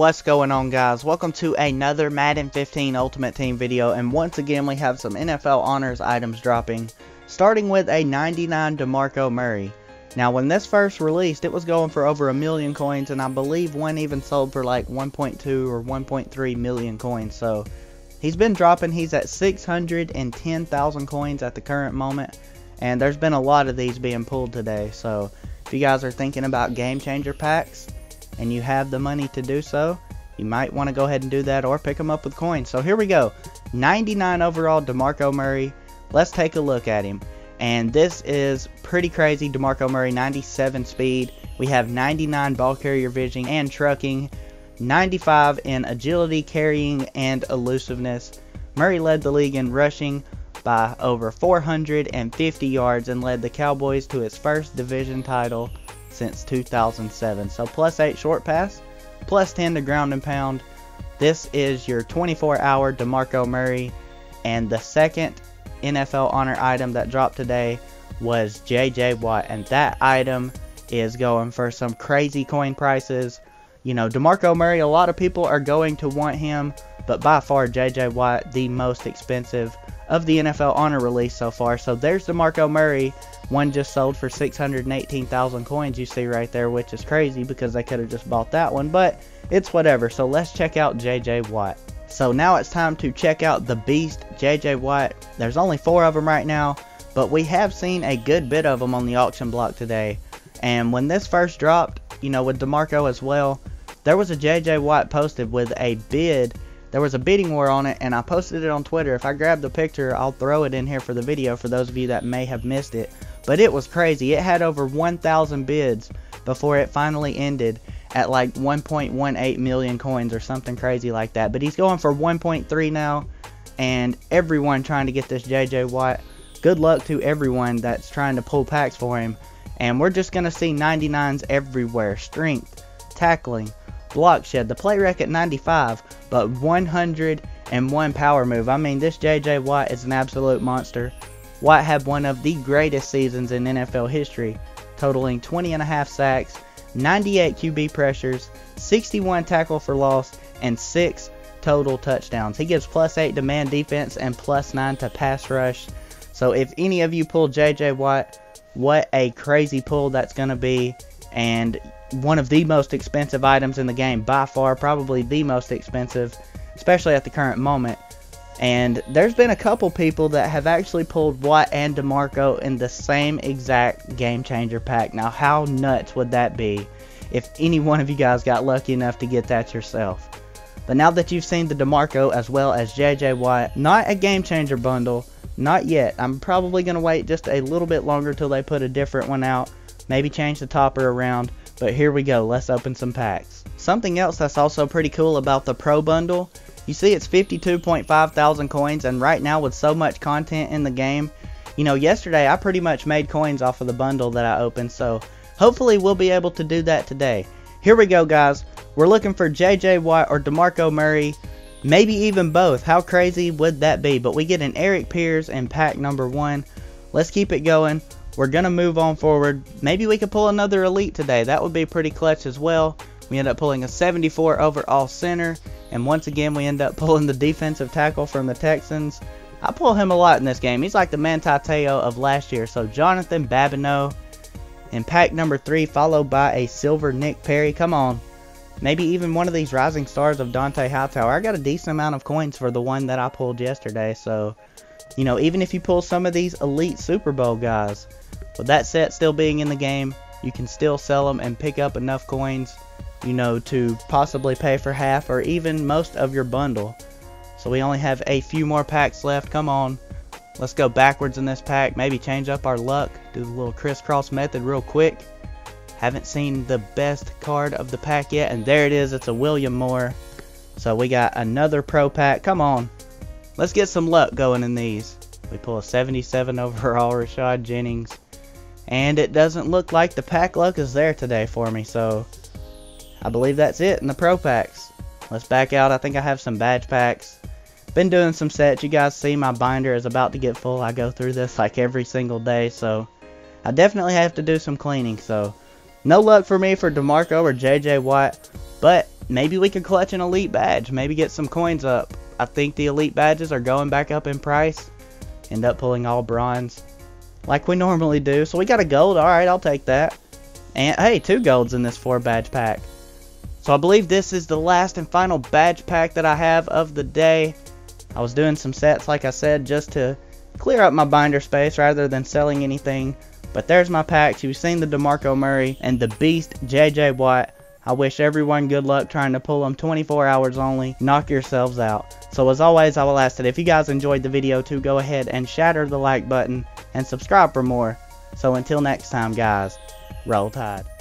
What's going on, guys? Welcome to another Madden 15 Ultimate Team video, and once again we have some NFL Honors items dropping, starting with a 99 DeMarco Murray. Now when this first released, it was going for over 1 million coins, and I believe one even sold for like 1.2 or 1.3 million coins, so he's been dropping. He's at 610,000 coins at the current moment, and there's been a lot of these being pulled today, so if you guys are thinking about Game Changer packs, and you have the money to do so, you might want to go ahead and do that or pick them up with coins. So here we go, 99 overall DeMarco Murray. Let's take a look at him, and this is pretty crazy. DeMarco Murray, 97 speed, we have 99 ball carrier vision and trucking, 95 in agility, carrying, and elusiveness. Murray led the league in rushing by over 450 yards and led the Cowboys to its first division title since 2007. So +8 short pass, +10 to ground and pound. This is your 24-hour DeMarco Murray. And the second NFL honor item that dropped today was JJ Watt, and that item is going for some crazy coin prices. You know, DeMarco Murray, a lot of people are going to want him, but by far JJ Watt, the most expensive of the NFL honor release so far. So there's DeMarco Murray. One just sold for 618,000 coins, you see right there, which is crazy because they could have just bought that one, but it's whatever. So let's check out JJ Watt. So now it's time to check out the beast, JJ Watt. There's only 4 of them right now, but we have seen a good bit of them on the auction block today. And when this first dropped, you know, with DeMarco as well, there was a JJ Watt posted with a bid. There was a bidding war on it, and I posted it on Twitter. If I grab the picture, I'll throw it in here for the video for those of you that may have missed it. But it was crazy. It had over 1,000 bids before it finally ended at like 1.18 million coins or something crazy like that. But he's going for 1.3 now, and everyone trying to get this JJ Watt. Good luck to everyone that's trying to pull packs for him. And we're just going to see 99s everywhere. Strength, tackling, block shed, the play rec at 95, but 101 power move. I mean, this JJ Watt is an absolute monster. Watt had one of the greatest seasons in NFL history, totaling 20.5 sacks, 98 QB pressures, 61 tackle for loss, and 6 total touchdowns. He gives +8 to man defense and +9 to pass rush. So if any of you pull JJ Watt, what a crazy pull that's going to be, and one of the most expensive items in the game by far, probably the most expensive, especially at the current moment. And there's been a couple people that have actually pulled Watt and DeMarco in the same exact Game Changer pack. Now how nuts would that be if any one of you guys got lucky enough to get that yourself? But now that you've seen the DeMarco as well as JJ Watt, not a Game Changer bundle, not yet. I'm probably going to wait just a little bit longer till they put a different one out, maybe change the topper around. But here we go, let's open some packs. Something else that's also pretty cool about the Pro Bundle, you see it's 52,500 coins, and right now with so much content in the game, you know, yesterday I pretty much made coins off of the bundle that I opened, so hopefully we'll be able to do that today. Here we go, guys. We're looking for JJ Watt or DeMarco Murray, maybe even both. How crazy would that be? But we get an Eric Pierce in pack number 1. Let's keep it going. We're going to move on forward. Maybe we could pull another elite today. That would be pretty clutch as well. We end up pulling a 74 overall center. And once again, we end up pulling the defensive tackle from the Texans. I pull him a lot in this game. He's like the Manti Teo of last year. So Jonathan Babineau in pack number 3, followed by a silver Nick Perry. Come on. Maybe even one of these rising stars of Dante Hightower. I got a decent amount of coins for the one that I pulled yesterday. So, you know, even if you pull some of these elite Super Bowl guys, with that set still being in the game, you can still sell them and pick up enough coins, you know, to possibly pay for half or even most of your bundle. So we only have a few more packs left. Come on, let's go backwards in this pack, maybe change up our luck, do the little crisscross method real quick. Haven't seen the best card of the pack yet, and there it is. It's a William Moore. So we got another pro pack. Come on, let's get some luck going in these. We pull a 77 overall Rashad Jennings, and it doesn't look like the pack luck is there today for me, so I believe that's it in the pro packs. Let's back out. I think I have some badge packs. Been doing some sets. You guys see my binder is about to get full. I go through this like every single day, so I definitely have to do some cleaning. So no luck for me for DeMarco or JJ Watt, but maybe we could clutch an elite badge, maybe get some coins up. I think the elite badges are going back up in price. End up pulling all bronze like we normally do. So we got a gold. Alright, I'll take that. And hey, 2 golds in this 4 badge pack. So I believe this is the last and final badge pack that I have of the day. I was doing some sets, like I said, just to clear up my binder space rather than selling anything. But there's my packs. You've seen the DeMarco Murray and the Beast JJ Watt. I wish everyone good luck trying to pull them. 24 hours only. Knock yourselves out. So as always, I will ask that if you guys enjoyed the video to go ahead and shatter the like button and subscribe for more. So until next time, guys, roll tide.